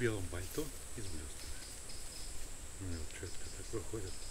белом пальто и с блестками. Ну и вот что это такое ходит.